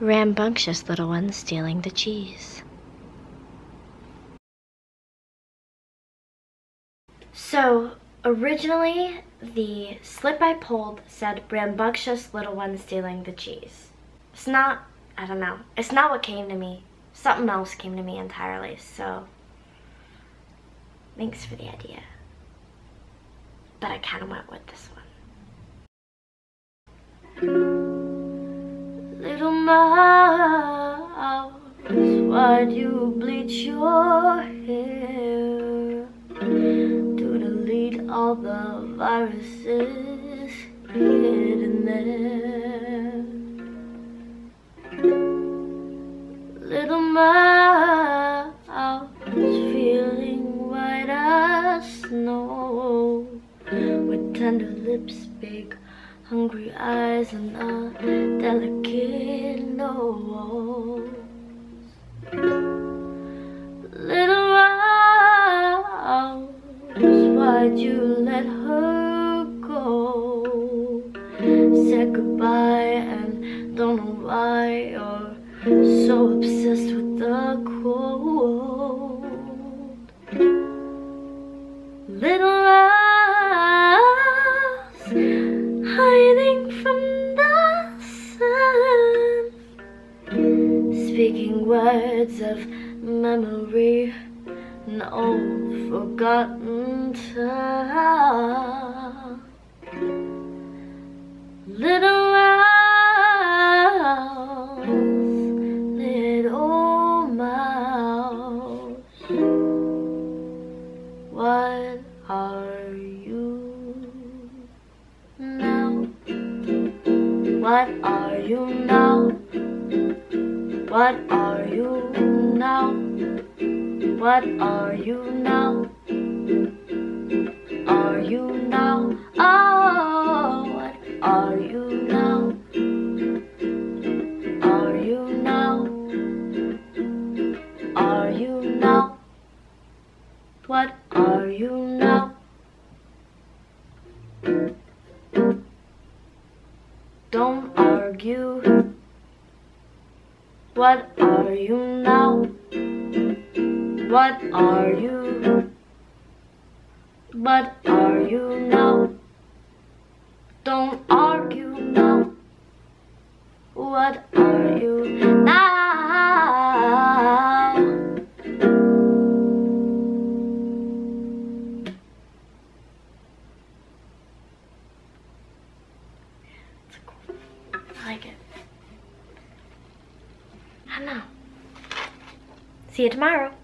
rambunctious little one stealing the cheese. So, originally, the slip I pulled said rambunctious little one stealing the cheese. It's not, I don't know, it's not what came to me. Something else came to me entirely, so thanks for the idea. But I kind of went with this one. Little mouse, why do you bleach your hair? To delete all the viruses hidden there. Little mouse, feeling white as snow, with tender lips, big hungry eyes, and a delicate nose. Little mouse, why'd you let her go? Said goodbye and don't know why, you're so obsessed with the cold. Little mouse, hiding from the sun, speaking words of memory, an old forgotten time. Little mouse, little mouse, what are you now? What are you now? What are you now? What are you now? Are you now? Oh, what are you now? Are you now? Are you now? What are you now? Don't argue. What are you now? What are you? What are you now? Don't argue now. What are you now? It's cool. I like it. I know. See you tomorrow.